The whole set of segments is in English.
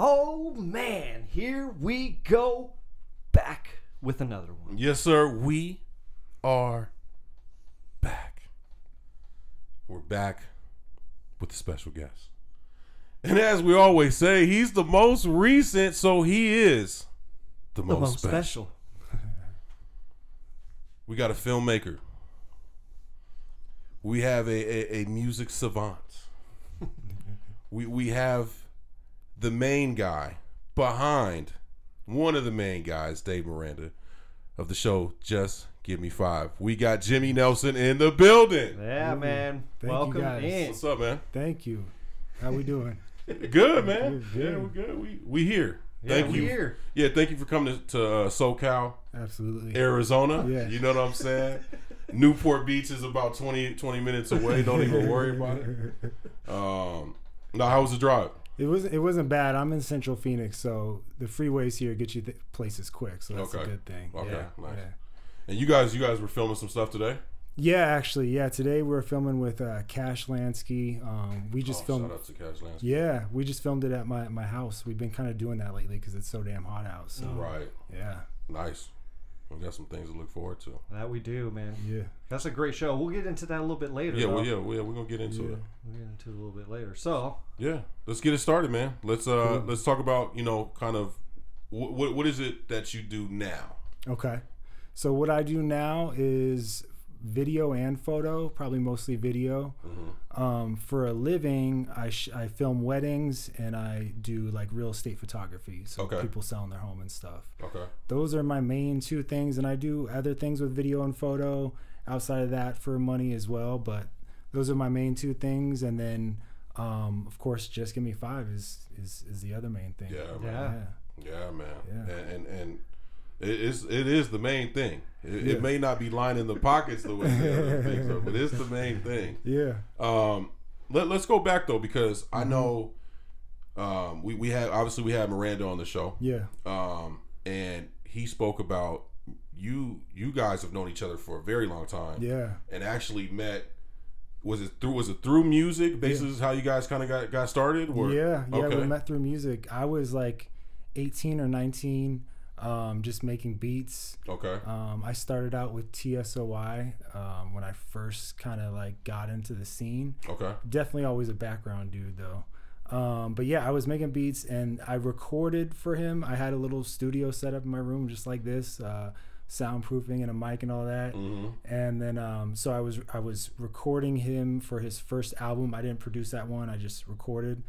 Oh man, here we go back with another one. Yes, sir. We are back. We're back with a special guest. And as we always say, he's the most recent, so he is the most special. We got a filmmaker. We have a music savant. We have the main guy behind one of the main guys, Dave Miranda, of the show Just Give Me Five. We got Jimmy Nelson in the building. Yeah, man. Welcome in. What's up, man? Thank you. How we doing? Good, man. Yeah, we're good. We here. Thank you. Here. Yeah, thank you for coming to SoCal. Absolutely. Arizona. Yeah. You know what I'm saying? Newport Beach is about 20 minutes away. Don't even worry about it. Now, how was the drive? It wasn't bad. I'm in Central Phoenix, so the freeways here get you places quick. So that's a good thing. Okay, yeah, nice. Yeah. And you guys were filming some stuff today? Yeah, actually, yeah. Today we were filming with Cash Lansky. We just filmed. Shout out to Cash Lansky. Yeah, we just filmed it at my house. We've been kind of doing that lately because it's so damn hot out. So. Right. Yeah. Nice. We got some things to look forward to. That we do, man. Yeah. That's a great show. We'll get into that a little bit later. Yeah, well, we're going to get into it. We'll get into it a little bit later. So, yeah, let's get it started, man. Let's talk about, you know, kind of what is it that you do now? Okay. So what I do now is video and photo, probably mostly video. Mm-hmm. For a living, I film weddings and I do like real estate photography, so people selling their home and stuff. Okay, those are my main two things, and I do other things with video and photo outside of that for money as well, but those are my main two things. And then of course Just Give Me Five is the other main thing. Yeah, man. Yeah, man. Yeah. And It is the main thing. It may not be lining the pockets the way the other things are, but it's the main thing. Yeah. Let's go back though, because I know we had Miranda on the show. Yeah. And he spoke about you guys have known each other for a very long time. Yeah. And actually met. Was it through music? Basically, is how you guys kind of got started. Or? Yeah. Yeah. Okay. We met through music. I was like 18 or 19. Just making beats. Okay. I started out with TSOY when I first kind of like got into the scene. Okay. Definitely always a background dude though. But yeah, I was making beats and I recorded for him. I had a little studio set up in my room just like this, soundproofing and a mic and all that. Mm-hmm. And then so I was recording him for his first album. I didn't produce that one. I just recorded.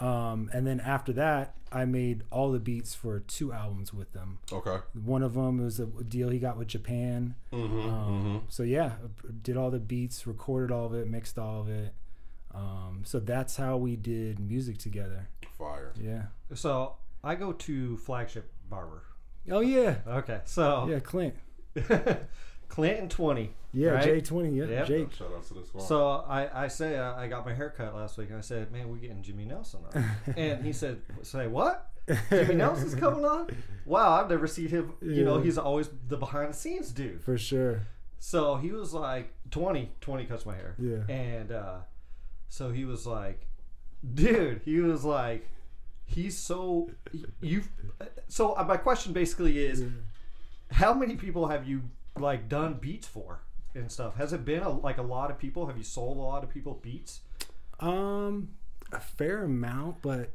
And then after that, I made all the beats for 2 albums with them. Okay. One of them was a deal he got with Japan. Mm-hmm, So yeah, did all the beats, recorded all of it, mixed all of it. So that's how we did music together. Fire. Yeah. So I go to Flagship Barber. Oh yeah. Okay. So yeah, Clint and 20. Yeah, right? J20. Yeah, yep. Jake. Shout out to this one. So I say I got my haircut last week. And I said, man, we're getting Jimmy Nelson on. And he said, say what? Jimmy Nelson's coming on? Wow, I've never seen him. You know, he's always the behind the scenes dude. For sure. So he was like, 20 cuts my hair. Yeah. And so he was like, dude, he was like, he's so you. So my question basically is, how many people have you like done beats for and stuff? Has it been a lot of people? Have you sold a lot of people beats? A fair amount, but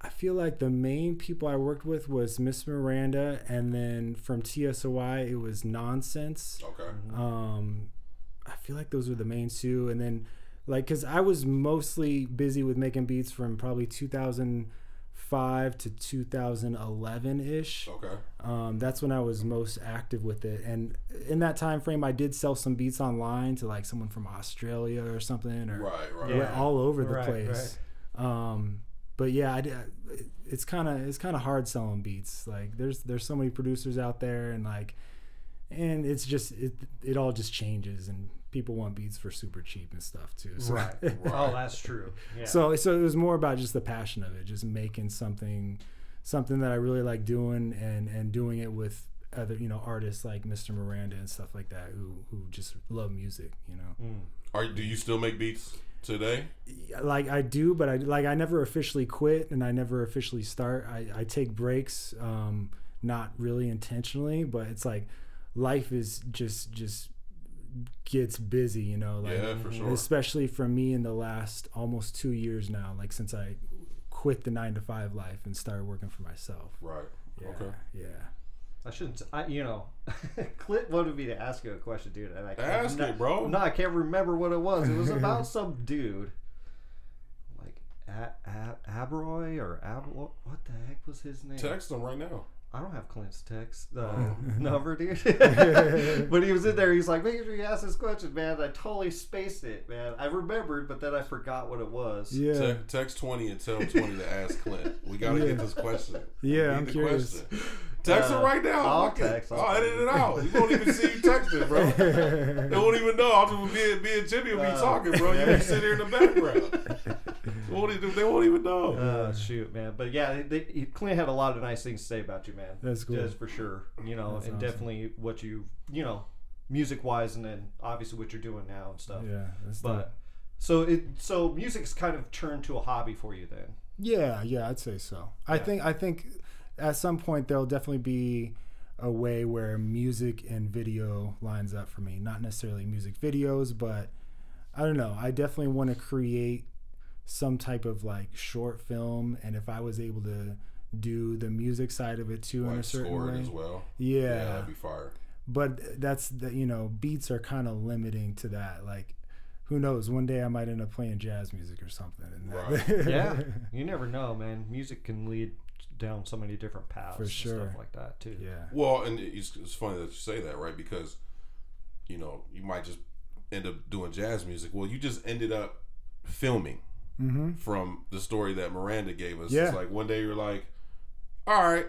I feel like the main people I worked with was Miss Miranda, and then from TSOY it was Nonsense. Okay. I feel like those were the main two, and then like because I was mostly busy with making beats from probably 2005 to 2011-ish. Okay. That's when I was most active with it, and in that time frame, I did sell some beats online to like someone from Australia or something, or all over the place. Right. But yeah, it's kind of hard selling beats. Like there's so many producers out there, and like, and it's just it all just changes and. People want beats for super cheap and stuff too. So. Right. Oh, that's true. Yeah. So it was more about just the passion of it, just making something that I really like doing, and doing it with other, you know, artists like Mr. Miranda and stuff like that, who just love music, you know. Mm. Do you still make beats today? Like I do, but I never officially quit and I never officially start. I take breaks, not really intentionally, but it's like life is just gets busy, you know, like, yeah, for sure. Especially for me in the last almost 2 years now, like since I quit the 9-to-5 life and started working for myself. Right. Yeah, okay. Yeah. I shouldn't, you know, Clint wanted me to ask you a question, dude. And I can't, ask it, bro. No, I can't remember what it was. It was about some dude, like Abroy or Abloy. What the heck was his name? Text him right now. I don't have Clint's text number, dude. But he was in there. He's like, make sure you ask this question, man. I totally spaced it, man. I remembered, but then I forgot what it was. Yeah. Text 20 and tell 20 to ask Clint. We got to get this question. Yeah, I'm curious. Text it right now. I'll edit it out. You won't even see you texting, bro. They won't even know. I'll just be and Jimmy will be talking, bro. You can sit here in the background. They won't even know. Oh, shoot, man. But yeah, Clint had a lot of nice things to say about you, man. That's cool. Just for sure. You know, that's and awesome. Definitely what you know, music-wise, and then obviously what you're doing now and stuff. Yeah. So music's kind of turned to a hobby for you then. Yeah, I'd say so. Yeah. I think at some point there'll definitely be a way where music and video lines up for me. Not necessarily music videos, but I don't know. I definitely want to create some type of like short film, and if I was able to do the music side of it too, like in a certain way, score it as well. Yeah, that'd be fire. But that's the, you know, beats are kind of limiting to that. Like, who knows? One day I might end up playing jazz music or something. Right. Yeah, you never know, man. Music can lead down so many different paths for sure, and stuff like that too. Yeah. Well, and it's funny that you say that, right? Because, you know, you might just end up doing jazz music. Well, you just ended up filming from the story that Miranda gave us. Yeah. It's like one day you're like, all right,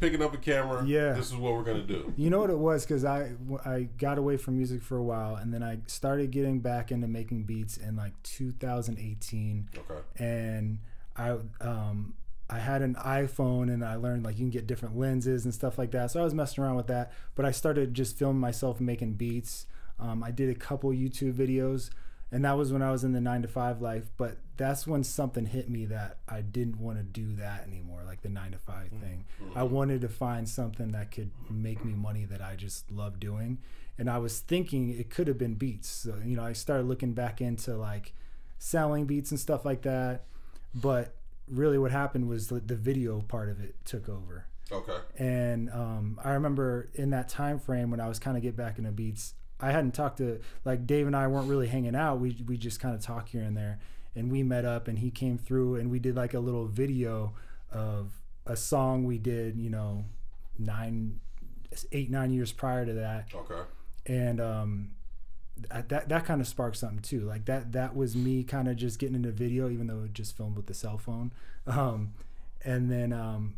picking up a camera. Yeah. This is what we're gonna do. You know what it was? Because I got away from music for a while, and then I started getting back into making beats in like 2018. Okay. And I had an iPhone, and I learned like you can get different lenses and stuff like that. So I was messing around with that, but I started just filming myself making beats. I did a couple YouTube videos, and that was when I was in the 9-to-5 life. But that's when something hit me that I didn't want to do that anymore, like the 9-to-5 thing. I wanted to find something that could make me money that I just love doing. And I was thinking it could have been beats. So, you know, I started looking back into like selling beats and stuff like that. But really what happened was the video part of it took over. Okay. And I remember in that time frame when I was kind of get back into beats, I hadn't talked to, like, Dave and I weren't really hanging out. We just kind of talk here and there, and we met up, and he came through, and we did like a little video of a song we did, you know, 8, 9 years prior to that. Okay. And that kind of sparked something too. Like that was me kind of just getting into video, even though it just filmed with the cell phone. And then,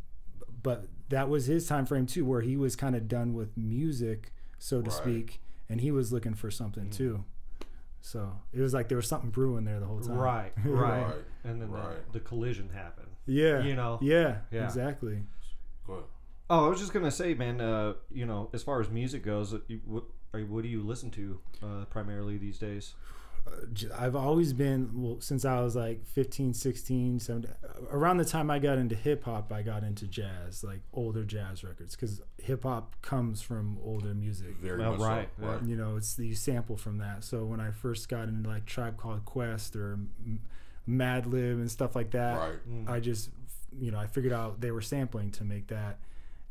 but that was his time frame too, where he was kind of done with music, so to speak. And he was looking for something too, so it was like there was something brewing there the whole time. Right. And then the collision happened. Yeah, you know. Yeah. Exactly. Good. Oh, I was just gonna say, man. You know, as far as music goes, what do you listen to primarily these days? I've always been, well, since I was like 15, 16, 17, around the time I got into hip hop, I got into jazz, like older jazz records, because hip hop comes from older music. Very much so. You know, it's you sample from that. So when I first got into like Tribe Called Quest or Madlib and stuff like that, I just, you know, I figured out they were sampling to make that.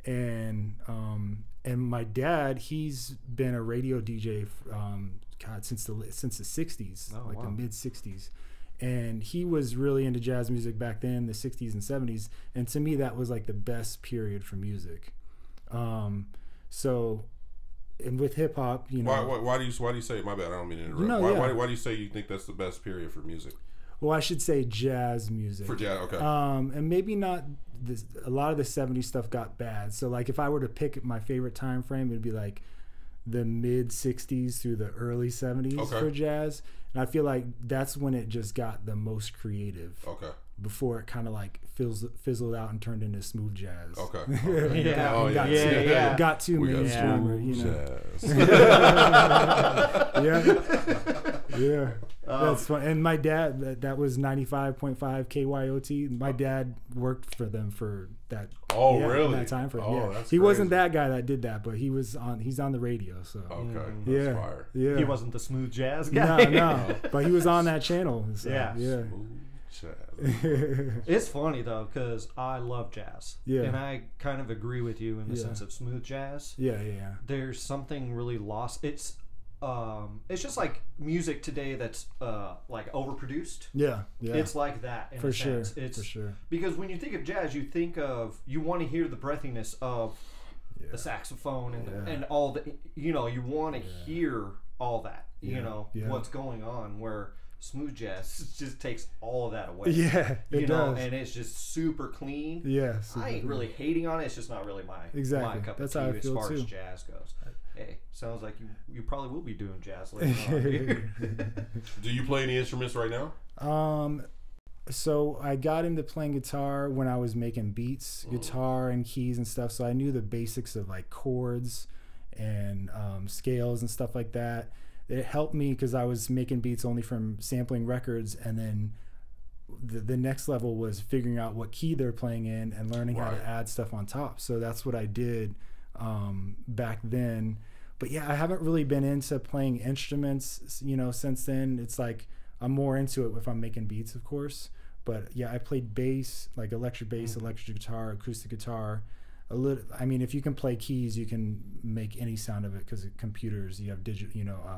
And my dad, he's been a radio DJ God, since the 60s, the mid 60s. And he was really into jazz music back then, the 60s and 70s. And to me, that was like the best period for music. So, and with hip hop, you know. Why do you say, my bad, I don't mean to interrupt. No, why do you say you think that's the best period for music? Well, I should say jazz music. For jazz, okay. And maybe not, a lot of the 70s stuff got bad. So like if I were to pick my favorite time frame, it'd be like the mid 60s through the early 70s for jazz. And I feel like that's when it just got the most creative. Okay. Before it kind of like fizzled out and turned into smooth jazz. Okay. Yeah. Got too mainstream, you know. Jazz. yeah. Yeah. That's fun. And my dad, that was 95.5 KYOT. My dad worked for them for that. Oh, yeah, really? That time frame. Oh, yeah. That's he crazy. Wasn't that guy that did that, but he was on. He's on the radio. So okay, that's yeah, fire. Yeah. He wasn't the smooth jazz guy. No, but he was on that channel. So, yeah, yeah. It's funny though, because I love jazz, yeah, and I kind of agree with you in the yeah. sense of smooth jazz. Yeah, yeah. There's something really lost. It's just like music today that's like overproduced. Yeah, yeah. It's like that in a sense. It's for sure. Because when you think of jazz, you think of you want to hear the breathiness of yeah. the saxophone and yeah. And all the you want to yeah. hear all that yeah. What's going on where. Smooth jazz just takes all of that away. Yeah, it does. And it's just super clean. Yeah, super I ain't really clean. Hating on it. It's just not really my cup That's of tea as far too. As jazz goes. Hey, sounds like you probably will be doing jazz later on. Do you play any instruments right now? So I got into playing guitar when I was making beats, guitar and keys and stuff. So I knew the basics of like chords and scales and stuff like that. It helped me because I was making beats only from sampling records, and then the next level was figuring out what key they're playing in and learning right. how to add stuff on top. So that's what I did back then. But yeah, I haven't really been into playing instruments, since then. It's like I'm more into it if I'm making beats, of course. But yeah, I played bass, like electric bass, electric guitar, acoustic guitar. I mean, if you can play keys, you can make any sound of it because computers, you have digital,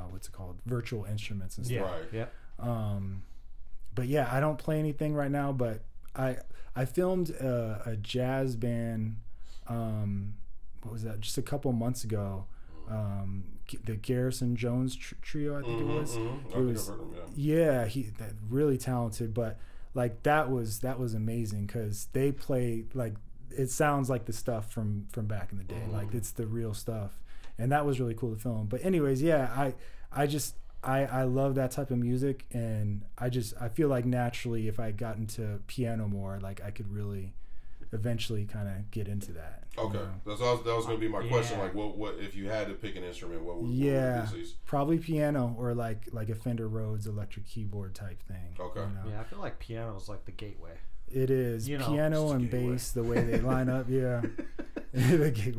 what's it called? Virtual instruments and stuff. Yeah, right. Yeah. But yeah, I don't play anything right now, but I filmed a jazz band, what was that? Just a couple months ago. The Garrison Jones trio, I think it was. It was yeah, that really talented, but like that was amazing because they play like it sounds like the stuff from back in the day, like it's the real stuff, and that was really cool to film. But anyways, yeah, I love that type of music, and I feel like naturally if I got into piano more, like I could really eventually kind of get into that. Okay, that was gonna be my question. Yeah. Like, what if you had to pick an instrument? What would be? Probably piano or like a Fender Rhodes electric keyboard type thing. Okay, yeah, I feel like piano is like the gateway. It is piano and bass the way they line up, yeah.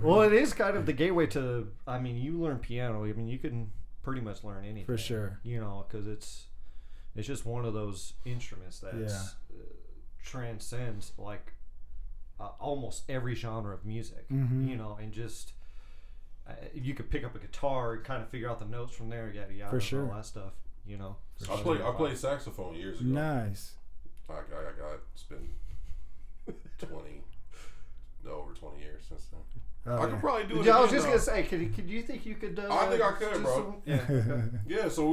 Well, it is kind of the gateway to. I mean, you learn piano. I mean, you can pretty much learn anything for sure. Because it's just one of those instruments that transcends like almost every genre of music. And just you could pick up a guitar and kind of figure out the notes from there. Yeah, for sure, all that stuff. I played saxophone years ago. Nice. I got it's been 20 years since then. Oh, I could probably do it. Yeah, I was just gonna say, could you think you could? I think I could, bro. Yeah. So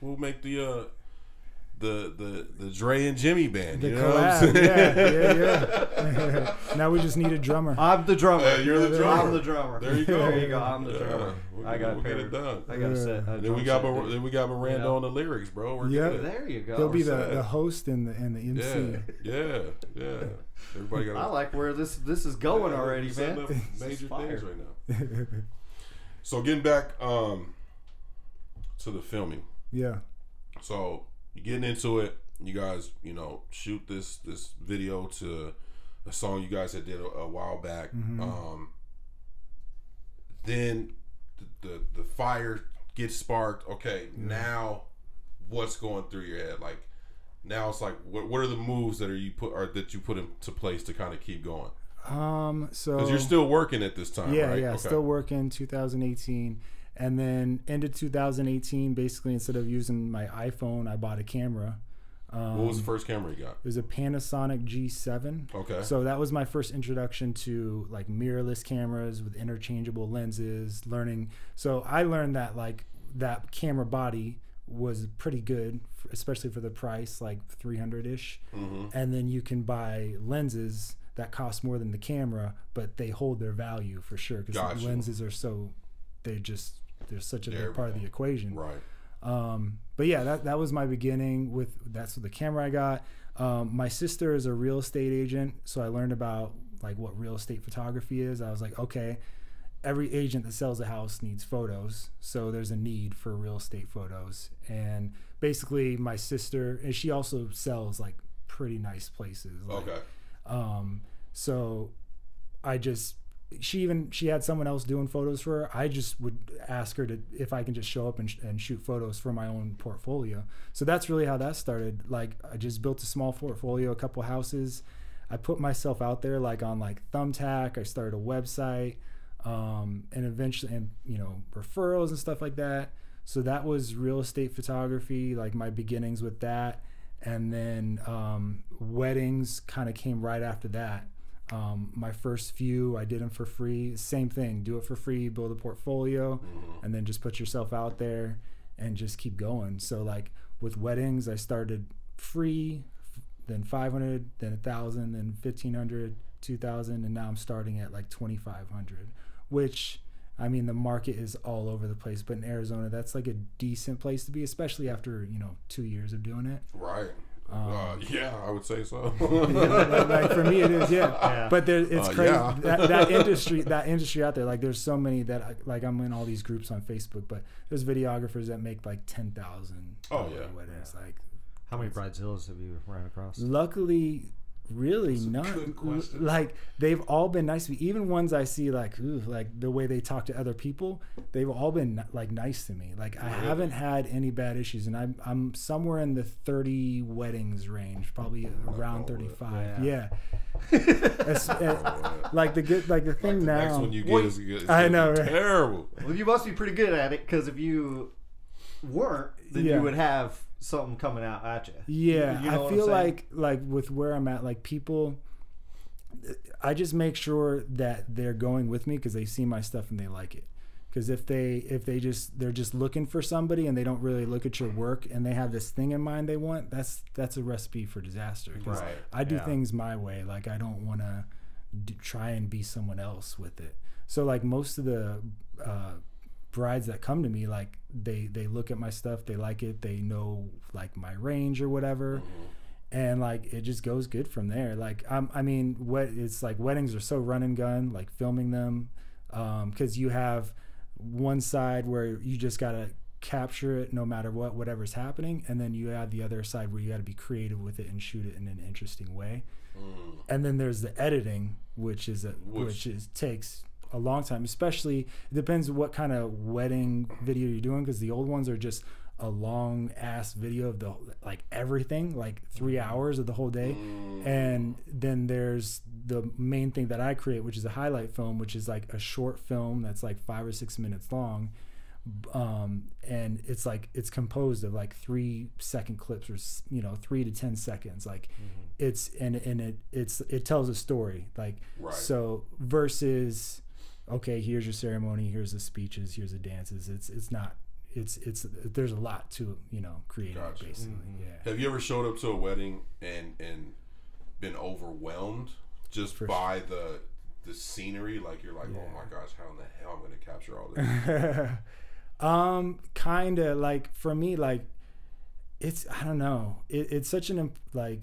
we'll make the Dre and Jimmy band. The collab. What I'm saying? Yeah. Now we just need a drummer. I'm the drummer. You're the drummer. I'm the drummer. There you go. I'm the drummer. We'll get it done. I got a set. Then we got Miranda on the lyrics, bro. There you go. He'll be the host and the MC. Yeah. Everybody got. I like where this is going already, man. Major things right now. So getting back to the filming. Yeah. So you're getting into it. You guys, shoot this video to a song you guys had did a while back. Then the fire gets sparked. Okay, now what's going through your head? Like now it's like what are the moves that you put into place to kind of keep going? So because you're still working at this time, right? Yeah, okay. Still working. 2018, and then ended 2018. Basically, instead of using my iPhone, I bought a camera. What was the first camera you got? It was a Panasonic G7. Okay. So that was my first introduction to like mirrorless cameras with interchangeable lenses. So I learned that like that camera body was pretty good, especially for the price, like 300-ish. And then you can buy lenses that cost more than the camera, but they hold their value for sure because the lenses are so they're such a big part of the equation. Right. But yeah, that was my beginning with that's the camera I got. My sister is a real estate agent, so I learned about like what real estate photography is. I was like, okay, every agent that sells a house needs photos, so there's a need for real estate photos. And basically my sister, and she also sells like pretty nice places. Like, okay. So I just, she had someone else doing photos for her. I just would ask her to, if I can just show up and shoot photos for my own portfolio. So that's really how that started. Like I just built a small portfolio, a couple houses. I put myself out there like on like Thumbtack. I started a website, and eventually, and you know, referrals and stuff like that. So that was real estate photography, like my beginnings with that. And then weddings kind of came right after that. My first few, I did them for free. Same thing, do it for free, build a portfolio, and then just put yourself out there and just keep going. So like with weddings, I started free, then 500, then 1,000, then 1,500, 2,000, and now I'm starting at like 2,500, which, I mean, the market is all over the place, but in Arizona, that's like a decent place to be, especially after, you know, 2 years of doing it. Right. Yeah, I would say so. Like for me, it is. Yeah, yeah. But there, it's crazy. Yeah. that industry out there. Like, there's so many that like I'm in all these groups on Facebook, but there's videographers that make like 10,000. Oh yeah. Weddings. Yeah. Like, how many bridezillas have you run across? Luckily, really not. Like they've all been nice to me. Even ones I see like, ooh, like the way they talk to other people, they've all been like nice to me. Like I haven't had any bad issues, and I'm somewhere in the 30 weddings range, probably around 35. Yeah. Like the good, like the thing like the now. Next one you get is good. I know, right? Terrible. Well, you must be pretty good at it, because if you weren't, then yeah, you would have something coming out at you. Yeah, you know, I feel like with where I'm at, like people, I just make sure that they're going with me because they see my stuff and they like it. Because if they're just looking for somebody and they don't really look at your work and they have this thing in mind they want, that's a recipe for disaster. Right. I do things my way. Like I don't want to try and be someone else with it. So like most of the brides that come to me, like they look at my stuff, they like it, they know like my range or whatever, and like it just goes good from there. Like I mean, what it's like weddings are so run and gun, like filming them, because you have one side where you just gotta capture it no matter what, whatever's happening, and then you have the other side where you gotta be creative with it and shoot it in an interesting way. And then there's the editing, which is takes a long time. Especially, it depends what kind of wedding video you're doing, because the old ones are just a long ass video of the like everything, like 3 hours of the whole day. And then there's the main thing that I create, which is a highlight film, which is like a short film that's like 5 or 6 minutes long, and it's like it's composed of like 3-second clips, or you know, 3 to 10 seconds. Like it's and it tells a story. Like so versus, okay, here's your ceremony, here's the speeches, here's the dances. It's there's a lot to, you know, create. Gotcha. Basically. Yeah. Have you ever showed up to a wedding and been overwhelmed just by the scenery? Like you're like, oh my gosh, how in the hell I'm gonna capture all this? Kinda. Like for me, like it's, I don't know. It's such an I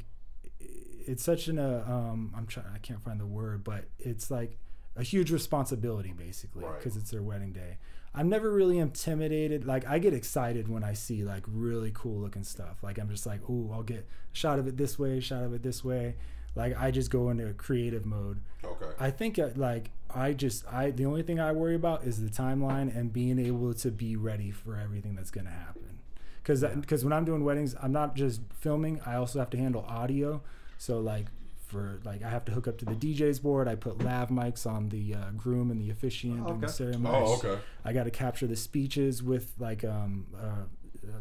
can't find the word, but it's like a huge responsibility, basically, because it's their wedding day. I'm never really intimidated. Like I get excited when I see like really cool looking stuff. Like I'm just like, ooh, I'll get a shot of it this way, shot of it this way. Like I just go into a creative mode. Okay. I think like the only thing I worry about is the timeline and being able to be ready for everything that's gonna happen. Because when I'm doing weddings, I'm not just filming. I also have to handle audio. So like, I have to hook up to the DJ's board. I put lav mics on the groom and the officiant and the ceremony. Oh, okay. I got to capture the speeches with like a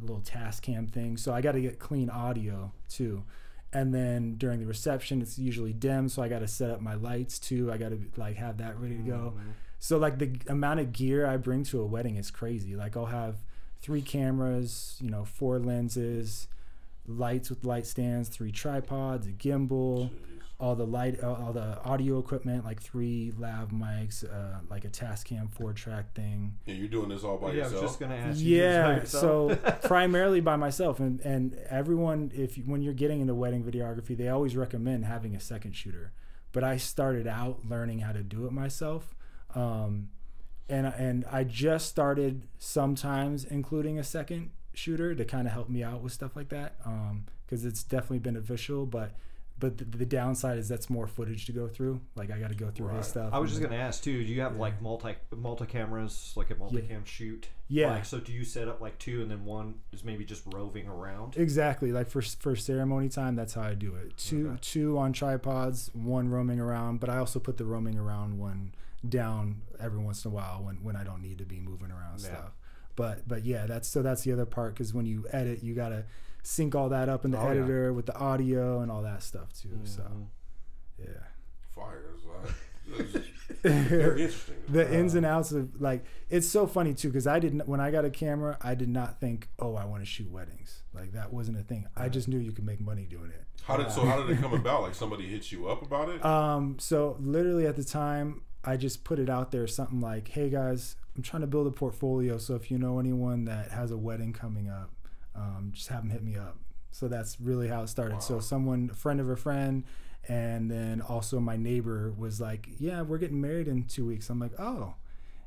little Tascam thing. So I got to get clean audio too. And then during the reception, it's usually dim, so I got to set up my lights too. I got to like have that ready to go. So like the amount of gear I bring to a wedding is crazy. Like I'll have 3 cameras, you know, 4 lenses, lights with light stands, 3 tripods, a gimbal. Jeez. All the audio equipment, like 3 lav mics, like a Tascam 4-track thing. Yeah, you're doing this all by yourself. I was just gonna ask you. Yeah, so primarily by myself, and everyone, when you're getting into wedding videography, they always recommend having a second shooter. But I started out learning how to do it myself, And I just started sometimes including a second shooter to kind of help me out with stuff like that, because it's definitely beneficial. But the downside is that's more footage to go through. Like I got to go through his stuff. I was just gonna ask too. Do you have like multi cameras, like a multicam shoot? Yeah. Like, so do you set up like two and then one is maybe just roving around? Exactly. Like for ceremony time, that's how I do it. Two on tripods, one roaming around. But I also put the roaming around one down every once in a while when I don't need to be moving around stuff. But yeah, that's the other part, because when you edit, you gotta sync all that up in the editor with the audio and all that stuff too. So, yeah. Fire is like they're interesting. The ins and outs of, like, it's so funny too, because I didn't, when I got a camera, I did not think, oh, I want to shoot weddings. Like that wasn't a thing. I just knew you could make money doing it. So how did it come about? Like somebody hit you up about it? So literally at the time, I just put it out there, something like, hey guys, I'm trying to build a portfolio. So if you know anyone that has a wedding coming up, just have them hit me up. So that's really how it started. Wow. So someone, a friend of a friend, and then also my neighbor was like, yeah, we're getting married in 2 weeks. I'm like, oh.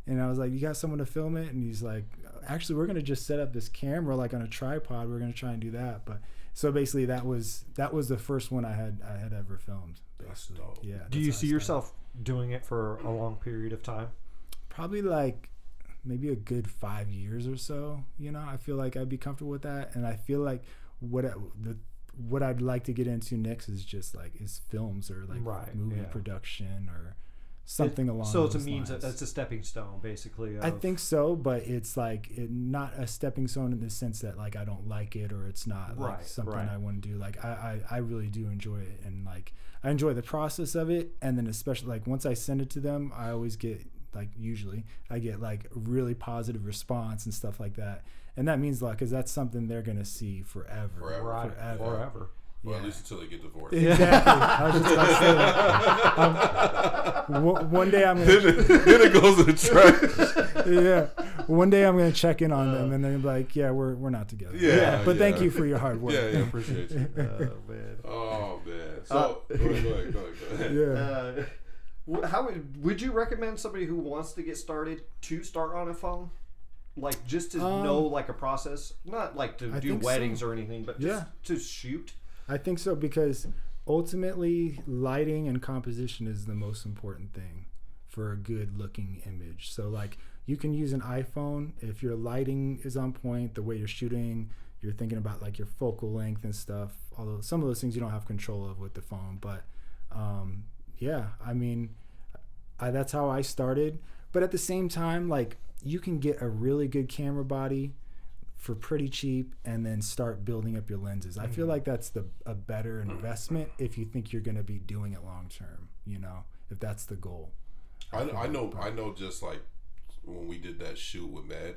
And I was like, you got someone to film it? And he's like, actually, we're gonna just set up this camera like on a tripod. We're gonna try and do that. But so basically that was the first one I had ever filmed. Basically. That's dope. Yeah. Do you see yourself doing it for a long period of time? Probably like maybe a good 5 years or so. You know, I feel like I'd be comfortable with that, and I feel like what I'd like to get into next is just like films or like movie production or something along. So it's a means that that's a stepping stone, basically. I think so, but it's like not a stepping stone in the sense that like I don't like it or it's not like something I want to do. Like I really do enjoy it, and like I enjoy the process of it, and then especially like once I send it to them, I always get. Like usually I get like really positive response and stuff like that, and that means a lot, because that's something they're gonna see forever. Well, at least until they get divorced. Exactly. I was just about to say that. One day I'm gonna then it goes to the trash. One day I'm gonna check in on them, and they're like, yeah, we're not together. But thank you for your hard work. Yeah, appreciate you. Oh man. So go ahead. Yeah. How would you recommend somebody who wants to get started to start on a phone? Like just to know like a process, not like to do weddings or anything, but just to shoot? I think so, because ultimately lighting and composition is the most important thing for a good looking image. So like you can use an iPhone if your lighting is on point, the way you're shooting, you're thinking about like your focal length and stuff, although some of those things you don't have control of with the phone, but yeah, I mean, that's how I started. But at the same time, like, you can get a really good camera body for pretty cheap and then start building up your lenses. I feel like that's a better investment if you think you're going to be doing it long term, you know, if that's the goal. I know just like when we did that shoot with Med,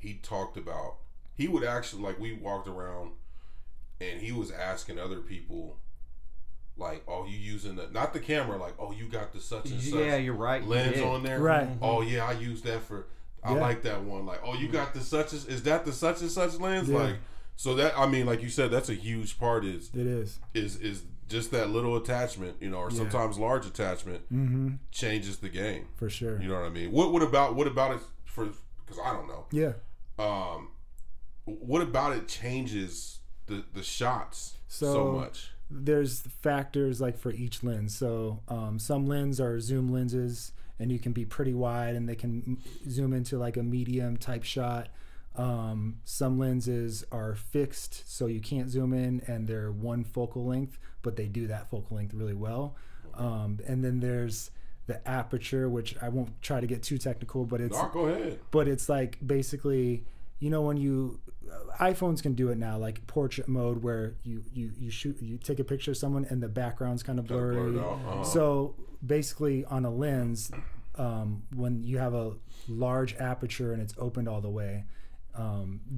he talked about, he would actually, like, we walked around and he was asking other people, like, oh, you using the, not the camera, like, oh, you got the such and such lens on there, right? Oh yeah, I use that for, I like that one. Like, oh, you got the such as, is that the such and such lens? Like, so that, I mean, like you said, that's a huge part. Is just that little attachment, you know, or sometimes large attachment changes the game for sure. You know what I mean? What about it for? Because I don't know. Yeah. What about it changes the shots so much? There's factors like for each lens. So some lenses are zoom lenses, and you can be pretty wide, and they can zoom into like a medium type shot. Some lenses are fixed, so you can't zoom in, and they're one focal length, but they do that focal length really well. And then there's the aperture, which I won't try to get too technical, but it's go ahead. But it's like basically, you know, when you iPhones can do it now, like portrait mode, where you take a picture of someone and the background's kind of blurry. So basically on a lens, when you have a large aperture and it's opened all the way,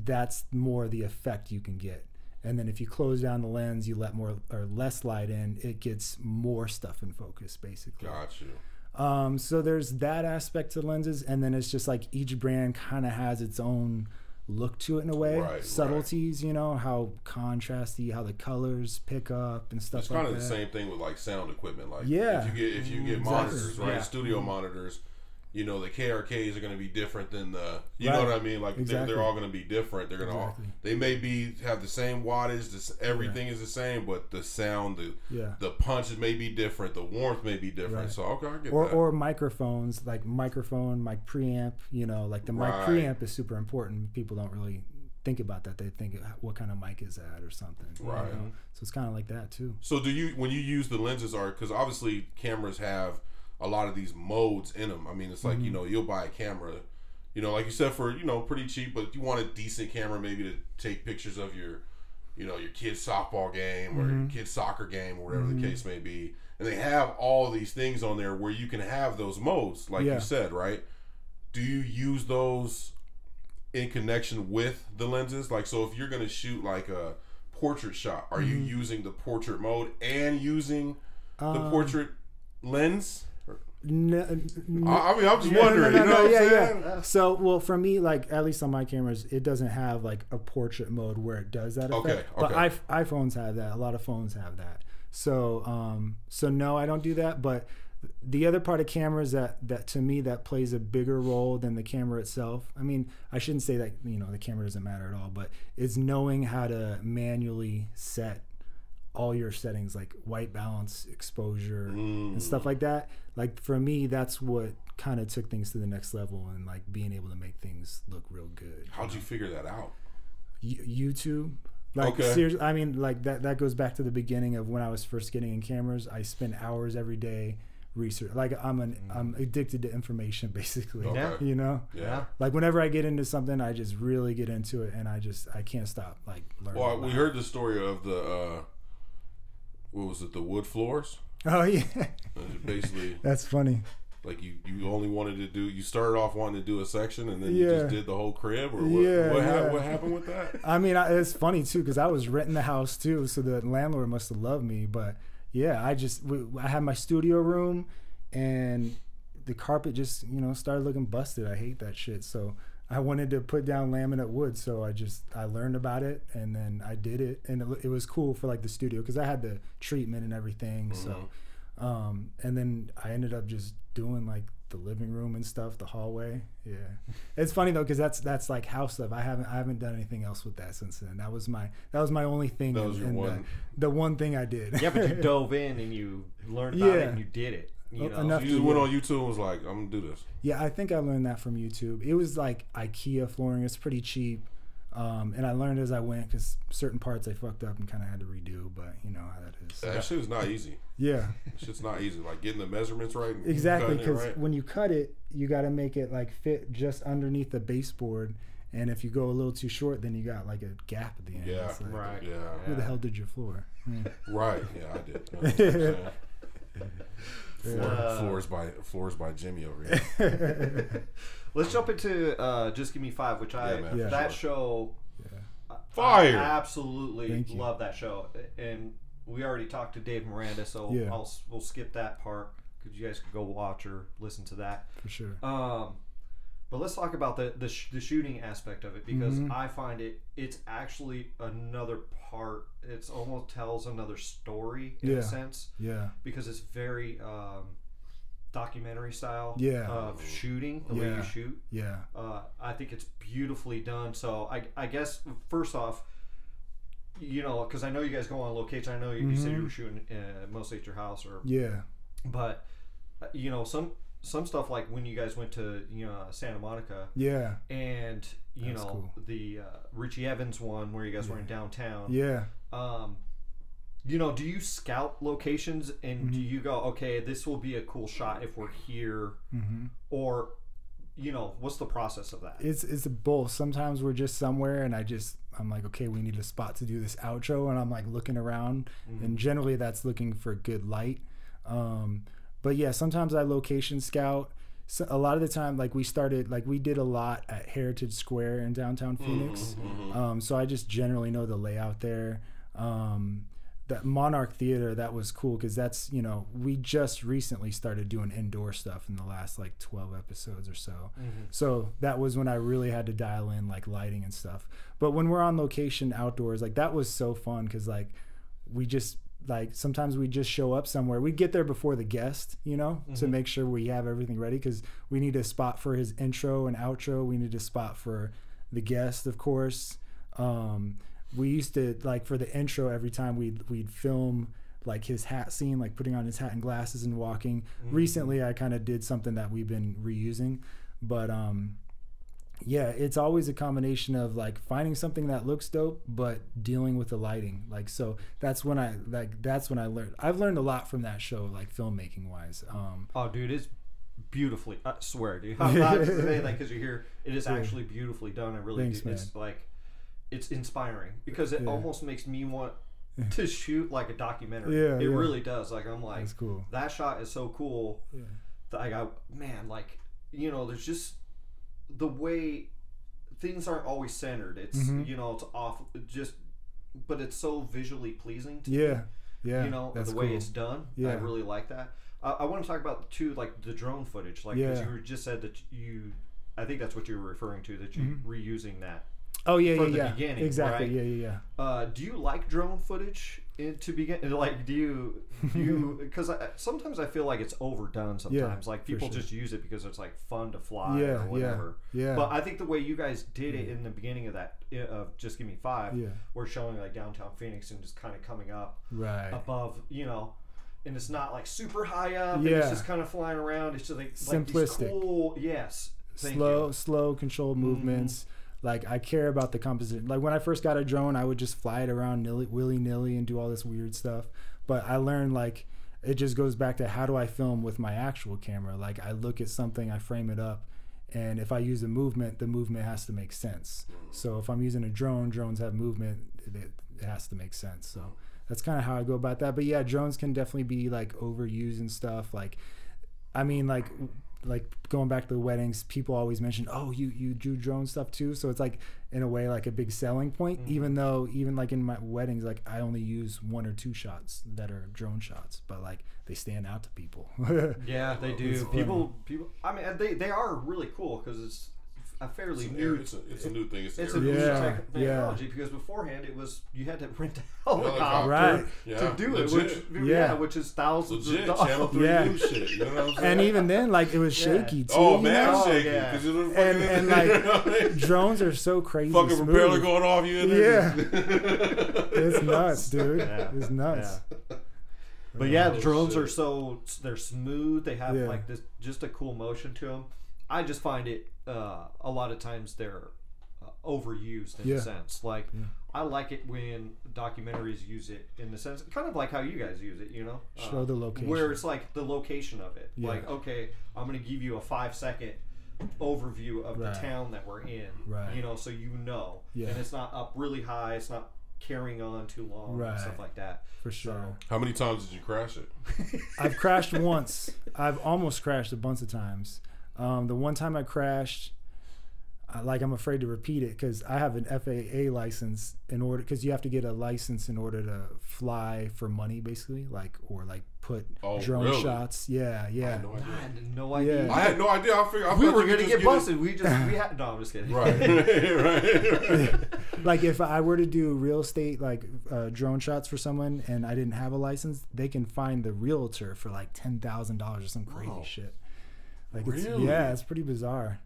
that's more the effect you can get. And then if you close down the lens, you let more or less light in, it gets more stuff in focus, basically. Gotcha. So there's that aspect to lenses, and then it's just like each brand kind of has its own look to it in a way, subtleties, you know, how contrasty, how the colors pick up and stuff. It's like kind of the same thing with like sound equipment, like if you get monitors, studio monitors, you know, the KRKs are going to be different than the, you right. know what I mean? Like, exactly. they're all going to be different. They're going to exactly. all, they may be, have the same wattage, everything yeah. is the same, but the sound, the punches may be different, the warmth may be different. Right. So, okay, I get that. Or microphones, like mic preamp, you know, like the mic right. preamp is super important. People don't really think about that. They think what kind of mic is that or something, right? You know? So it's kind of like that too. So do you, when you use the lenses, are, because obviously cameras have a lot of these modes in them. I mean, it's like, you know, you'll buy a camera, you know, like you said, for, you know, pretty cheap, but you want a decent camera maybe to take pictures of your, you know, your kid's softball game or your kid's soccer game or whatever the case may be. And they have all these things on there where you can have those modes, like you said, right? Do you use those in connection with the lenses? Like, so if you're going to shoot like a portrait shot, are you using the portrait mode and using the portrait lens? No, I mean, I'm just wondering, you know what I'm saying? Yeah. So, well, for me, like, at least on my cameras, it doesn't have like a portrait mode where it does that effect. Okay, but iPhones have that. A lot of phones have that. So, so no, I don't do that. But the other part of cameras that to me that plays a bigger role than the camera itself, I mean, I shouldn't say that, you know, the camera doesn't matter at all, but it's knowing how to manually set all your settings, like white balance, exposure, and stuff like that. Like, for me, that's what kind of took things to the next level, and like being able to make things look real good. How'd you figure that out? YouTube. Like, seriously, I mean, like that goes back to the beginning of when I was first getting in cameras. I spent hours every day research. Like, I'm addicted to information, basically. You know? Like, whenever I get into something, I just really get into it, and I can't stop, like, learning. Well, we heard the story of the what was it, the wood floors? Oh yeah. Basically. That's funny. Like, you only wanted to do, you started off wanting to do a section, and then you just did the whole crib, or what? What happened with that? I mean, it's funny too, because I was renting the house too, so the landlord must have loved me. But yeah, I had my studio room, and the carpet just, you know, started looking busted. I hate that shit. So I wanted to put down laminate wood, so I learned about it, and then I did it, and it was cool for like the studio, because I had the treatment and everything. So, and then I ended up just doing like the living room and stuff, the hallway. Yeah, it's funny though, because that's like house stuff. I haven't done anything else with that since then. That was my only thing. That was the one thing I did. Yeah, but you dove in and you learned about it and you did it. You know? So you just went on YouTube and was like, I'm gonna do this. Yeah, I think I learned that from YouTube. It was like IKEA flooring. It's pretty cheap, and I learned as I went, because certain parts I fucked up and kind of had to redo. But you know how that is. That shit's not easy. Yeah, that shit's not easy. Like, getting the measurements right. And exactly, because when you cut it, you got to make it like fit just underneath the baseboard. And if you go a little too short, then you got like a gap at the end. Yeah, like, right. Yeah. Who the hell did your floor? Right. Yeah, I did. I understand. Floors by Jimmy over here. Let's jump into Just Give Me Five, which I absolutely love that show. And we already talked to Dave Miranda, so we'll skip that part, because you guys can go watch or listen to that for sure. But let's talk about the shooting aspect of it, because I find it's actually another part. It's almost tells another story in a sense. Yeah. Because it's very documentary style of shooting, the way you shoot. Yeah. I think it's beautifully done. So I guess, first off, you know, because I know you guys go on location. I know you said you were shooting mostly at your house, or but you know, some stuff, like when you guys went to, you know, Santa Monica, and you know, the Richie Evans one where you guys were in downtown, you know, do you scout locations and do you go, okay, this will be a cool shot if we're here, or, you know, what's the process of that? It's both. Sometimes we're just somewhere and I'm like, okay, we need a spot to do this outro, and I'm like looking around, and generally that's looking for good light. But yeah, sometimes I location scout. So a lot of the time, like we did a lot at Heritage Square in downtown Phoenix. So I just generally know the layout there. That Monarch Theater, that was cool, because that's, you know, we just recently started doing indoor stuff in the last like 12 episodes or so. So that was when I really had to dial in like lighting and stuff. But when we're on location outdoors, like that was so fun, because like we just like sometimes we just show up somewhere. We get there before the guest, you know, to make sure we have everything ready, because we need a spot for his intro and outro. We need a spot for the guest, of course. We used to, like, for the intro, every time we'd film like his hat scene, like putting on his hat and glasses and walking. Recently, I kind of did something that we've been reusing, but yeah, it's always a combination of like finding something that looks dope, but dealing with the lighting. Like, so that's when I learned. I've learned a lot from that show, like filmmaking wise. Oh, dude, it's beautifully. I swear, dude. I'm not saying that because you're here. It is actually beautifully done. I really do. It's like, it's inspiring because it almost makes me want to shoot like a documentary. Yeah, it really does. Like, I'm like, that's cool. That shot is so cool. Yeah. That I got, man, like, you know, there's just the way things aren't always centered. It's you know, it's off, just, but it's so visually pleasing to me. Yeah, you know, the way it's done. I really like that. I want to talk about too, like the drone footage, like because you just said that you, I think that's what you were referring to, that you reusing that. Oh yeah, from the beginning, exactly. Right? Yeah. Do you like drone footage to begin? Like, do you? Because sometimes I feel like it's overdone. Sometimes, like people just use it because it's like fun to fly or whatever. Yeah. But I think the way you guys did it in the beginning of that, of Just Give Me Five, we're showing like downtown Phoenix and just kind of coming up above, you know. And it's not like super high up. And it's just kind of flying around. It's just like simplistic. Like these cool, slow, controlled movements. Like, I care about the composition. Like, when I first got a drone, I would just fly it around willy-nilly and do all this weird stuff. But I learned, like, it just goes back to how do I film with my actual camera? Like, I look at something, I frame it up, and if I use a movement, the movement has to make sense. So if I'm using a drone, drones have movement, it has to make sense. So that's kind of how I go about that. But yeah, drones can definitely be, like, overused and stuff. Like, I mean, like going back to the weddings, people always mention, oh, you do drone stuff too, so it's like in a way like a big selling point, even though like in my weddings, like I only use 1 or 2 shots that are drone shots, but like they stand out to people. Yeah, they do. People I mean, they are really cool because it's a fairly new, it's a new thing. It's a new technology, because beforehand it was, you had to rent a helicopter to do it, which which is thousands of dollars. Shit, you know what I'm saying? And even then, like, it was shaky too. Oh man, it was shaky. And like drones are so crazy. Fucking propeller going off you in there. It's nuts, dude. It's nuts. But yeah, drones are so, they're smooth. They have like this, just a cool motion to them. I just find it a lot of times they're overused in a sense. Like, I like it when documentaries use it in the sense, kind of like how you guys use it, you know? Show the location. Where it's like the location of it. Yeah. Like, okay, I'm going to give you a 5-second overview of the town that we're in, you know, so you know. Yeah. And it's not up really high, it's not carrying on too long, and stuff like that. For sure. How many times did you crash it? I've crashed once. I've almost crashed a bunch of times. The one time I crashed, like, I'm afraid to repeat it because I have an FAA license in order, because you have to get a license in order to fly for money, basically, like, or like put drone shots. Yeah. I had no idea. I had no idea. I figured we were gonna get busted. We had. No, I'm just kidding. Right. Like, if I were to do real estate, like drone shots for someone, and I didn't have a license, they can fine the realtor for like $10,000 or some crazy shit. Like, really? It's pretty bizarre.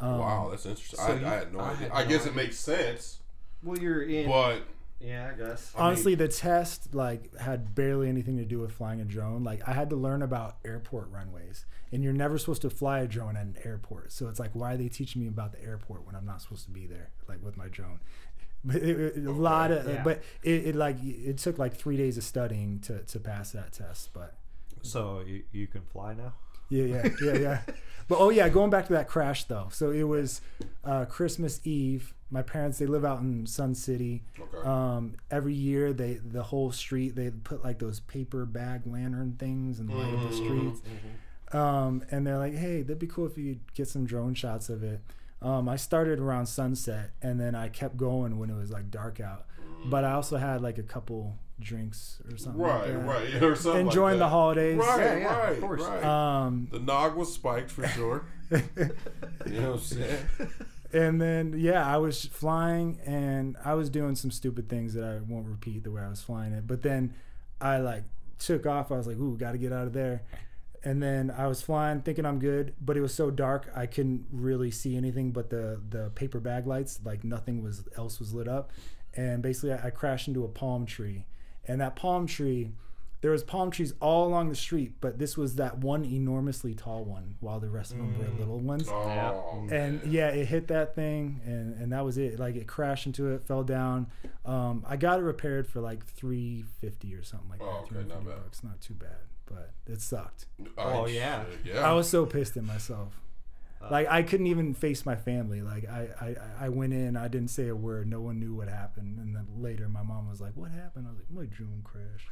Wow, that's interesting. So I had no idea. I guess it makes sense. Well, you're in. But yeah, I guess. Honestly, the test like had barely anything to do with flying a drone. Like, I had to learn about airport runways, and you're never supposed to fly a drone at an airport. So it's like, why are they teaching me about the airport when I'm not supposed to be there, like with my drone? But it took like 3 days of studying to pass that test. But so you can fly now. Yeah. But going back to that crash though. So it was Christmas Eve. My parents, they live out in Sun City. Okay. Every year the whole street, they put like those paper bag lantern things and light up the streets. And they're like, hey, that'd be cool if you get some drone shots of it. I started around sunset and then I kept going when it was like dark out. But I also had like a couple drinks or something or something enjoying like the holidays, of course. The nog was spiked for sure. You know what I'm saying? And then I was flying and I was doing some stupid things that I won't repeat the way I was flying it, but then I like took off. I was like, ooh, got to get out of there. And then I was flying thinking I'm good, but it was so dark I couldn't really see anything but the paper bag lights. Like nothing was else was lit up. And basically I crashed into a palm tree. And that palm tree, there was palm trees all along the street, but this was that one enormously tall one while the rest of them were little ones. Oh, and yeah, it hit that thing, and that was it. Like it crashed into it, fell down. I got it repaired for like $350 or something like that. Okay, not bad. It's not too bad, but it sucked. Oh yeah. I was so pissed at myself. Like I couldn't even face my family. Like I went in, I didn't say a word. No one knew what happened. And then later my mom was like, what happened? I was like, my drone crashed.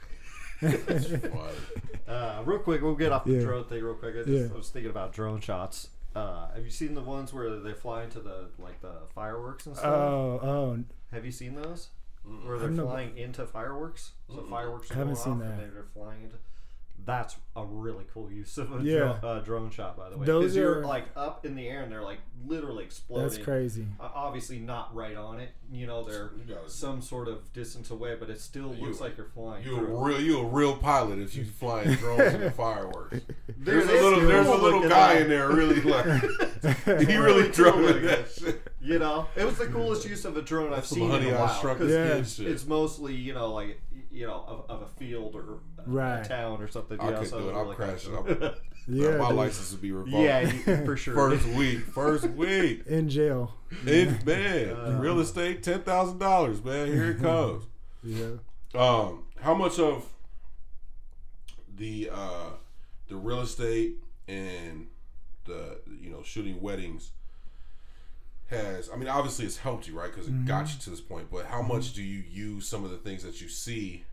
That's funny. Real quick, we'll get off the drone thing real quick. I was thinking about drone shots. Have you seen the ones where they fly into the like the fireworks and stuff? Oh. Have you seen those? Where they're flying into fireworks? So fireworks are going off and they're flying into... That's a really cool use of a drone shot, by the way. Those are like up in the air and they're like literally exploding. That's crazy. Obviously not right on it. You know, they're some sort of distance away, but it still looks like you're flying. You're a real pilot if you flying drones and fireworks. There's a little guy in there really like he really droning that shit. You know, it was the coolest use of a drone I've seen in a while. It's mostly of a field or a town or something. I could do it. I'm crashing. My license would be revoked. Yeah, for sure. First week. In jail. In bed. Real estate, $10,000, man. Here it comes. How much of the real estate and the shooting weddings has, I mean, obviously it's helped you, right? Because it got you to this point. But how much do you use some of the things that you see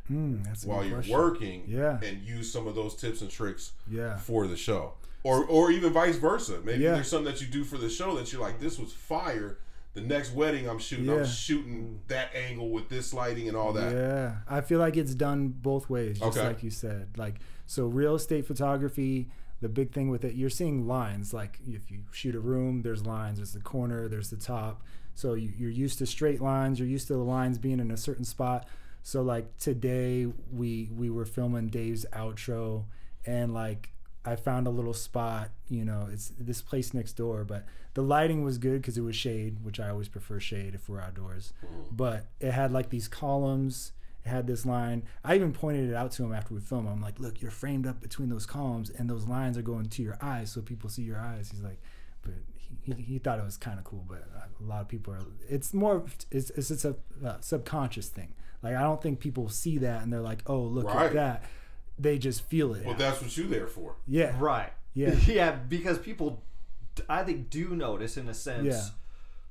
while you're working, and use some of those tips and tricks for the show, or even vice versa? Maybe there's something that you do for the show that you're like, this was fire. The next wedding I'm shooting, I'm shooting that angle with this lighting and all that. Yeah, I feel like it's done both ways, just like you said. Like, so real estate photography. The big thing with it, you're seeing lines. Like if you shoot a room, there's lines. There's the corner, there's the top. So you're used to straight lines. You're used to the lines being in a certain spot. So like today, we were filming Dave's outro, and like I found a little spot. You know, it's this place next door, but the lighting was good because it was shade, which I always prefer shade if we're outdoors. But it had like these columns. Had this line. I even pointed it out to him after we filmed. I'm like, look, you're framed up between those columns and those lines are going to your eyes, so people see your eyes. He's like, but he thought it was kind of cool, but a lot of people are, it's a subconscious thing. Like I don't think people see that and they're like, oh, look at that. They just feel it. Well, that's what you're there for. Yeah. Right. Yeah. Yeah, because people, I think, do notice in a sense. Yeah.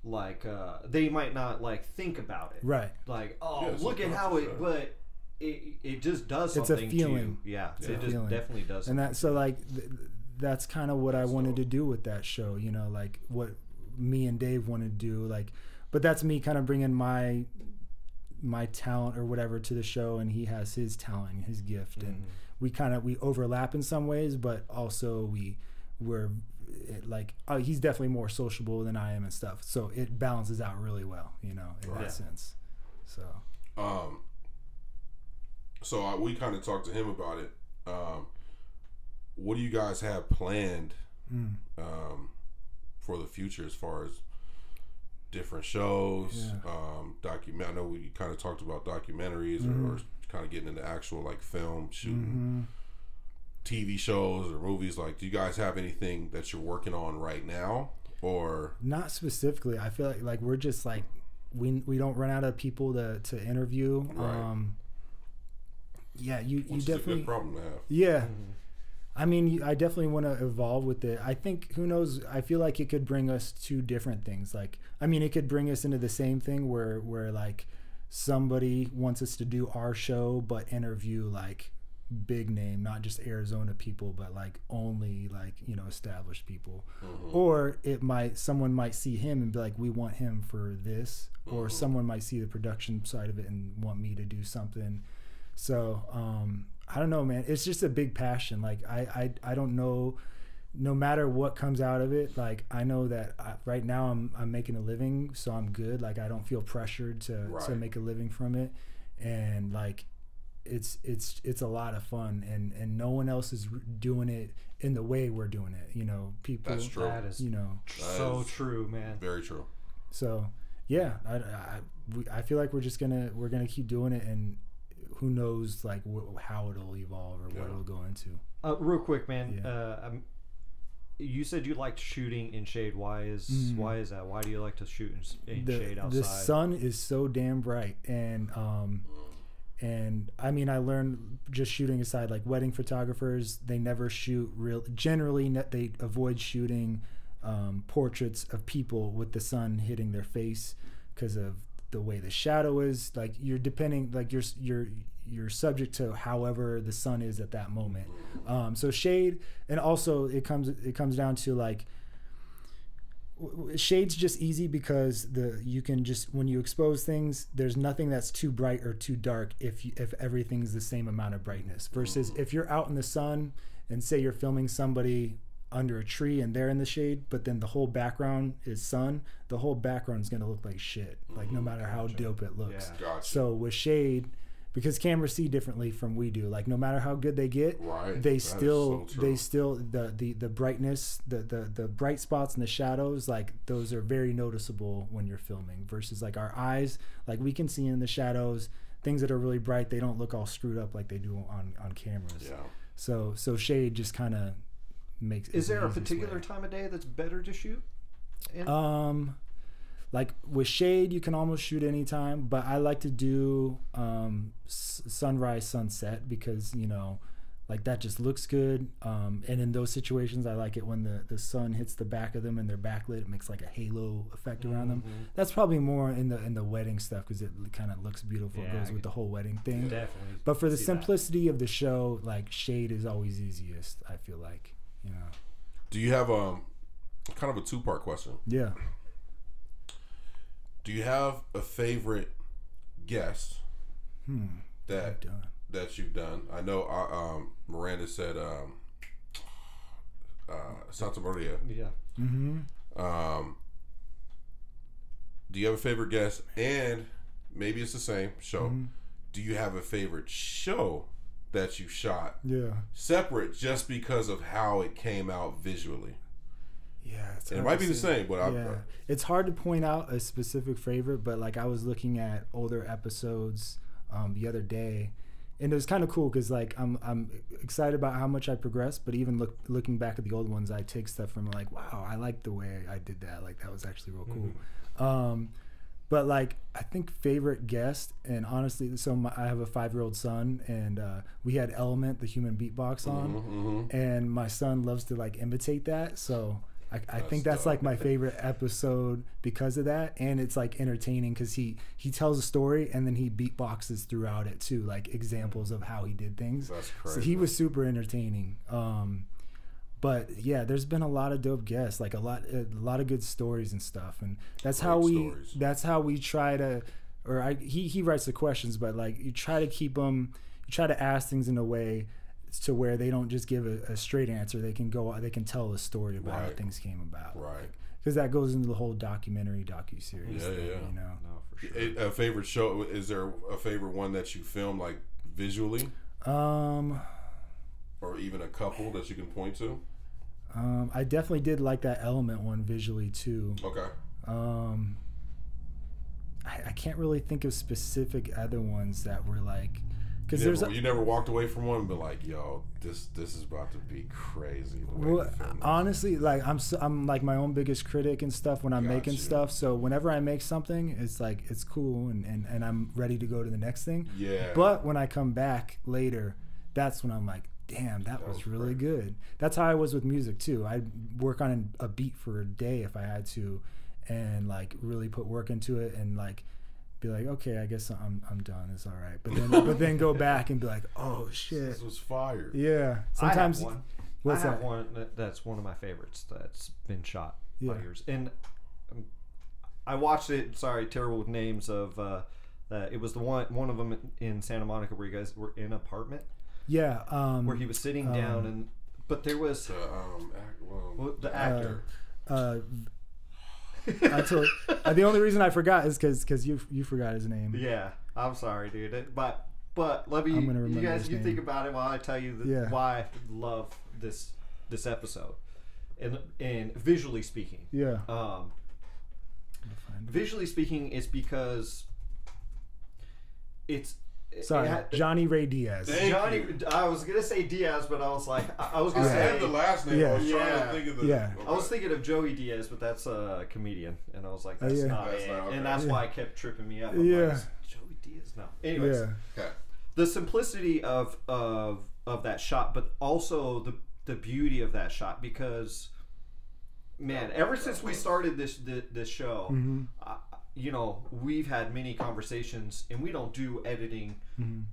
Like they might not like think about it, right? Like, oh, look at how it, but it just does something. It's a feeling, to you. Yeah. It just definitely does. And that, so like, that's kind of what I wanted to do with that show. You know, like what me and Dave wanted to do. Like, but that's me kind of bringing my talent or whatever to the show, and he has his talent, his gift, and we overlap in some ways, but also we're. Like he's definitely more sociable than I am and stuff, so it balances out really well, you know, in that sense. So we kind of talked to him about it. What do you guys have planned for the future as far as different shows? I know we kind of talked about documentaries or kind of getting into actual like film shooting, TV shows or movies. Like, do you guys have anything that you're working on right now, or not specifically? I feel like we're just like we don't run out of people to interview. Which you definitely a good problem to have. I mean, I definitely want to evolve with it. I think, who knows, I feel like it could bring us two different things. Like, I mean, it could bring us into the same thing where like somebody wants us to do our show but interview like big name, not just Arizona people, but like only like, you know, established people. Or it might, someone might see him and be like, we want him for this, or someone might see the production side of it and want me to do something. So I don't know, man, it's just a big passion. Like I don't know, no matter what comes out of it, like I know that right now I'm making a living, so I'm good. Like I don't feel pressured to make a living from it. And like it's a lot of fun, and no one else is doing it in the way we're doing it. You know, people. That's true. That is, you know, so true, man. Very true. So yeah, I feel like we're gonna keep doing it, and who knows like how it'll evolve or what it'll go into. Real quick, man. Yeah. You said you liked shooting in shade. Why is that? Why do you like to shoot in shade outside? The sun is so damn bright, and I mean, I learned just shooting aside. Like wedding photographers, they never shoot real. Generally, they avoid shooting portraits of people with the sun hitting their face because of the way the shadow is. Like you're depending, like you're subject to however the sun is at that moment. So shade, and also it comes down to like shade's just easy because you can just, when you expose things, there's nothing that's too bright or too dark if everything's the same amount of brightness. Versus if you're out in the sun and say you're filming somebody under a tree and they're in the shade, but then the whole background is sun, the whole background's gonna look like shit. Like no matter how dope it looks. Yeah. Gotcha. So with shade, because cameras see differently from we do. Like no matter how good they get, right. they still the brightness, the bright spots and the shadows, like those are very noticeable when you're filming. Versus like our eyes, like we can see in the shadows things that are really bright. They don't look all screwed up like they do on cameras. Yeah. So shade just kind of makes. Is there a particular time of day that's better to shoot? In? Like with shade, you can almost shoot anytime, but I like to do sunrise, sunset, because you know, like that just looks good. And in those situations, I like it when the sun hits the back of them and they're backlit. It makes like a halo effect around them. That's probably more in the wedding stuff because it kind of looks beautiful. Yeah, it goes with the whole wedding thing. Definitely. But for the simplicity of the show, like shade is always easiest. I feel like, you know. Do you have kind of a two-part question? Yeah. Do you have a favorite guest that you've done? I know Miranda said Santa Maria. Yeah. Mm-hmm. Do you have a favorite guest? And maybe it's the same show. Mm-hmm. Do you have a favorite show that you shot? Yeah. Separate just because of how it came out visually. Yeah, it might be the same, but it's hard to point out a specific favorite. But like I was looking at older episodes the other day, and it was kind of cool because like I'm excited about how much I progressed. But even looking back at the old ones, I take stuff from like, wow, I like the way I did that. Like that was actually real cool. But like I think favorite guest, and honestly, so I have a 5-year-old son, and we had Element, the human beatbox, on, and my son loves to like imitate that, so. I think that's like my favorite episode because of that, and it's like entertaining because he tells a story and then he beatboxes throughout it too, like examples of how he did things. That's crazy. So he was super entertaining. But yeah, there's been a lot of dope guests, like a lot of good stories and stuff, and that's great how we stories. That's how we try to, or he writes the questions, but like you try to keep them, you try to ask things in a way to where they don't just give a straight answer. They can tell a story about how things came about. Right. Because that goes into the whole docuseries. Yeah, thing, yeah. You know? No, for sure. A favorite show, is there a favorite one that you film, like, visually? Or even a couple that you can point to? I definitely did like that Element one visually, too. Okay. I can't really think of specific other ones that were, like... Cause you never walked away from one, but like, yo, this is about to be crazy. Well, honestly, like I'm like my own biggest critic and stuff when I'm making stuff. So whenever I make something, it's like it's cool and I'm ready to go to the next thing. Yeah. But when I come back later, that's when I'm like, damn, that was really good. That's how I was with music too. I'd work on a beat for a day if I had to, and like really put work into it and like. Be like, okay, I guess I'm done. It's all right, but then go back and be like, oh shit, this was fire. Yeah, sometimes I have one that's one of my favorites that's been shot by yours. And I watched it. Sorry, terrible with names of. It was the one of them in Santa Monica where you guys were in an apartment. Yeah, where he was sitting down and but there was the actor. The only reason I forgot is because you forgot his name. Yeah, I'm sorry, dude. But But let me, you guys, you think about it while I tell you why I love this episode, and visually speaking. Yeah. Visually speaking, it's because it's. Sorry, Johnny Ray Diaz. I was gonna say Diaz, but I was like, I was gonna say the last name. Yeah. I was trying to think of the. Yeah. Okay. I was thinking of Joey Diaz, but that's a comedian, and I was like, that's not it. Okay. And that's why it kept tripping me up. I'm like, Joey Diaz. No. Anyways, the simplicity of that shot, but also the beauty of that shot, because man, ever since we started this show. You know, we've had many conversations, and we don't do editing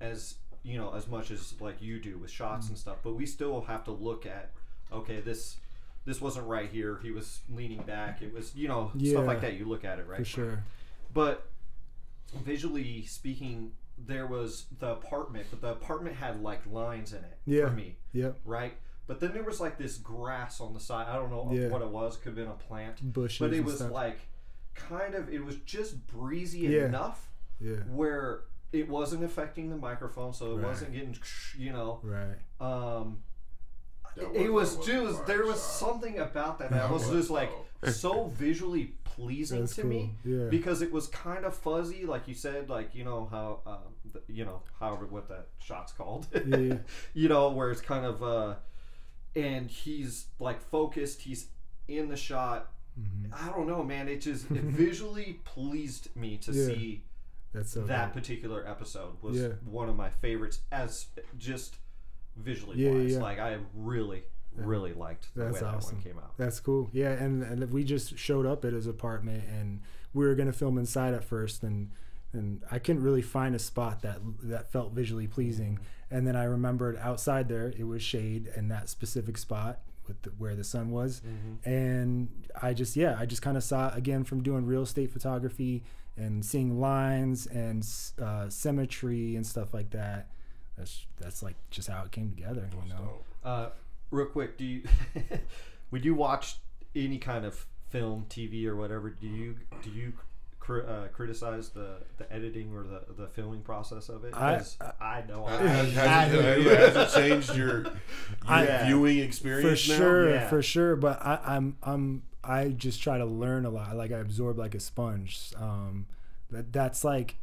as, you know, as much as like you do with shots and stuff, but we still have to look at, okay, this wasn't right here. He was leaning back. It was, you know, stuff like that. You look at it, right? For sure. But visually speaking, there was the apartment, but the apartment had like lines in it for me. Yeah. Right. But then there was like this grass on the side. I don't know what it was. Could have been a plant. Bushes. But it was like, kind of, it was just breezy enough where it wasn't affecting the microphone, so it wasn't getting, you know. Right. There was something about that that was just like so visually pleasing to me because it was kind of fuzzy, like you said, like, you know, how, you know, however, what that shot's called, you know, where it's kind of, and he's like focused, he's in the shot. I don't know, man. It just visually pleased me to see that particular episode was one of my favorites as just visually wise. Like I really liked the way that one came out. That's cool. Yeah, and we just showed up at his apartment, and we were gonna film inside at first, and I couldn't really find a spot that felt visually pleasing. And then I remembered outside there it was shade in that specific spot. Where the sun was, and I just kind of saw, again, from doing real estate photography and seeing lines and symmetry and stuff like that. That's like just how it came together, you know. Real quick, do you would you watch any kind of film, TV, or whatever? Do you criticize the editing or the filming process of it? I know. Has it changed your viewing experience? For sure, for sure. But I just try to learn a lot. Like I absorb like a sponge. That's like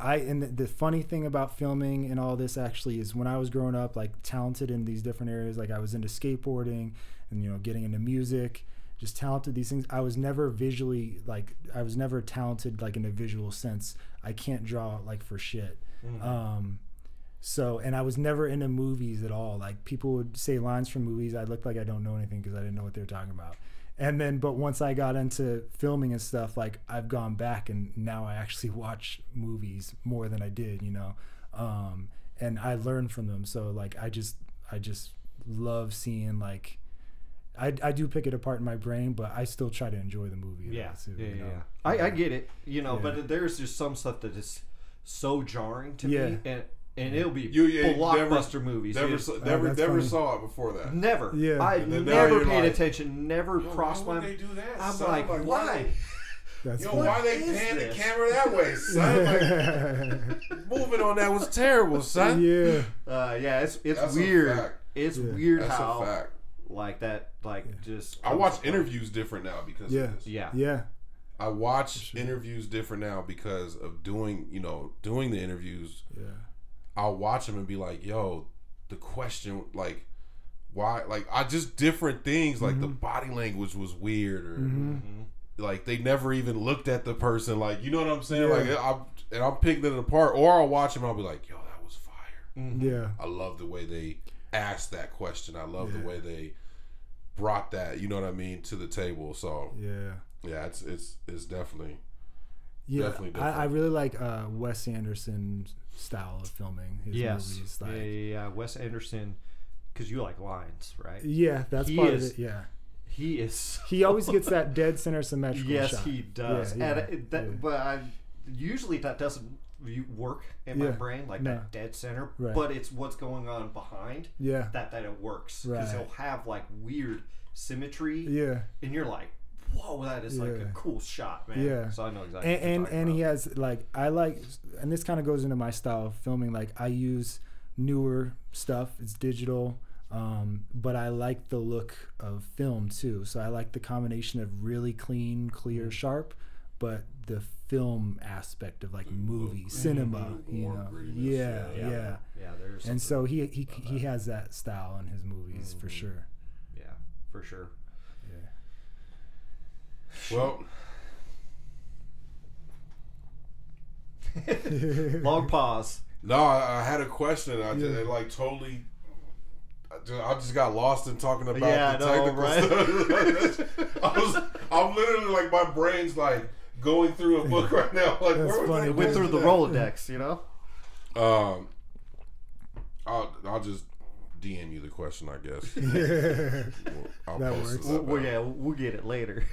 and the funny thing about filming and all this actually is when I was growing up, like talented in these different areas, like I was into skateboarding and, you know, getting into music. Just talented these things. I was never visually talented like in a visual sense. I can't draw like for shit. So and I was never into movies at all. Like people would say lines from movies. I looked like I don't know anything because I didn't know what they were talking about. And then but once I got into filming and stuff, like I've gone back and now I actually watch movies more than I did, you know. And I learn from them. So like I just love seeing like I do pick it apart in my brain, but I still try to enjoy the movie. Yeah, too, you know? I get it, you know, but there's just some stuff that is so jarring to me, and it'll be blockbuster movies. Never saw it before that. Never. Yeah. I never paid attention. Never crossed my. Why would they do that? I'm like why? Why they pan the camera that way, son? Like, moving on that was terrible, son. Yeah. It's weird. It's weird how. That's a fact. Like that, just. I watch interviews different now because of this. Yeah. I watch interviews different now because of doing the interviews. Yeah. I'll watch them and be like, yo, the question, like, why, like, I just different things, like the body language was weird, or like they never even looked at the person, like, you know what I'm saying? Yeah. Like, I'm picking it apart, or I'll watch them and I'll be like, yo, that was fire. Yeah. I love the way they asked that question. I love the way they brought that, you know what I mean, to the table. So yeah, it's definitely definitely different. I really like Wes Anderson's style of filming. His movies, like, Wes Anderson, because you like lines, right? Yeah, that's part of it. Yeah, he is. So he always gets that dead center symmetrical. Yes, shot. He does. But usually that doesn't. You work in my brain like that dead center, but it's what's going on behind that it works because he'll have like weird symmetry, and you're like, whoa, that is like a cool shot, man. Yeah. So I know exactly. And he has like, I like, and this kind of goes into my style of filming. Like I use newer stuff. It's digital. But I like the look of film too. So I like the combination of really clean, clear, sharp, but the film aspect of like movie, cinema, you know? Yeah, there's and so he has that style in his movies for sure. Yeah, for sure. Yeah. Well, long pause. No, I had a question. I just like totally. I just got lost in talking about the technical stuff. I'm literally like, my brain's like going through a book right now. Like, where went through the Rolodex, you know? I'll just DM you the question, I guess. That works. We'll get it later.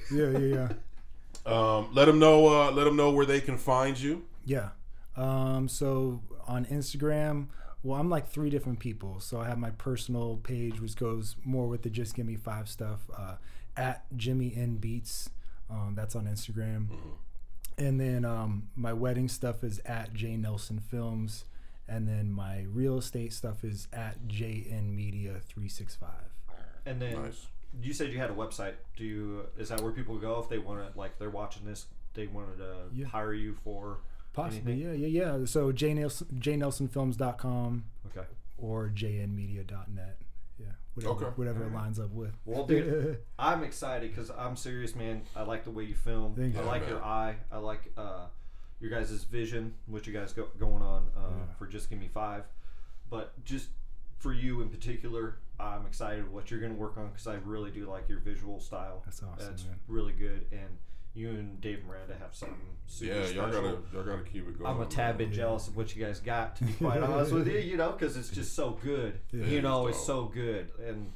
Let them know where they can find you. Yeah. So on Instagram. Well, I'm like 3 different people. So I have my personal page, which goes more with the Just Give Me 5 stuff, at jimmynbeats. That's on Instagram. And then my wedding stuff is at jnelsonfilms. And then my real estate stuff is at jnmedia365. And then you said you had a website. Do you, is that where people go if they want to, like they're watching this, they wanted to hire you for... Possibly, yeah. So jnelsonfilms.com or jnmedia.net. Yeah, whatever it lines up with. Well, dude, I'm excited because I'm serious, man. I like the way you film. Thank you. I like your eye. I like your guys' vision, what you guys going on for Just Give Me 5. But just for you in particular, I'm excited what you're going to work on because I really do like your visual style. That's awesome, man. Really good. And you and Dave Miranda have something super special. Y'all gotta keep it going. I'm a tad bit jealous of what you guys got, to be quite honest with you, you know, because it's just so good. You know, it's so good. And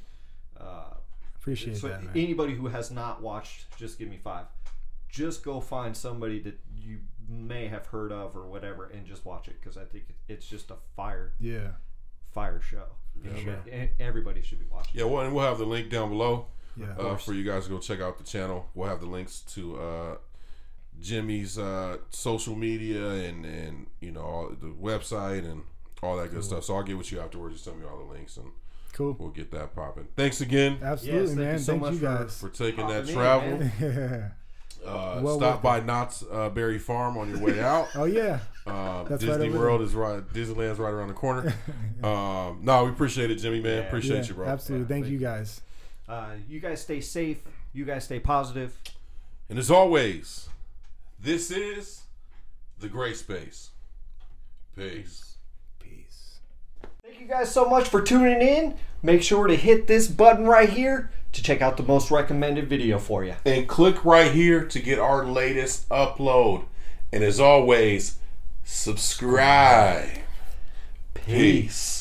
appreciate that, man. Anybody who has not watched Just Give Me 5, just go find somebody that you may have heard of or whatever and just watch it, because I think it's just a fire show. And everybody should be watching it. Well, and we'll have the link down below. For you guys to go check out the channel. We'll have the links to Jimmy's social media and you know, all the website and all that good stuff. So I'll get with you afterwards. Just send me all the links and we'll get that popping. Thanks again. Absolutely, man. Thank you so much for taking that travel. Stop by Knott's Berry Farm on your way out. Disney World is right. Disneyland's right around the corner. No, we appreciate it, Jimmy, man. Appreciate you, bro. Absolutely. Thank you guys. You guys stay safe. You guys stay positive. And as always, this is The Grey Space. Peace. Peace. Thank you guys so much for tuning in. Make sure to hit this button right here to check out the most recommended video for you. And click right here to get our latest upload. And as always, subscribe. Peace.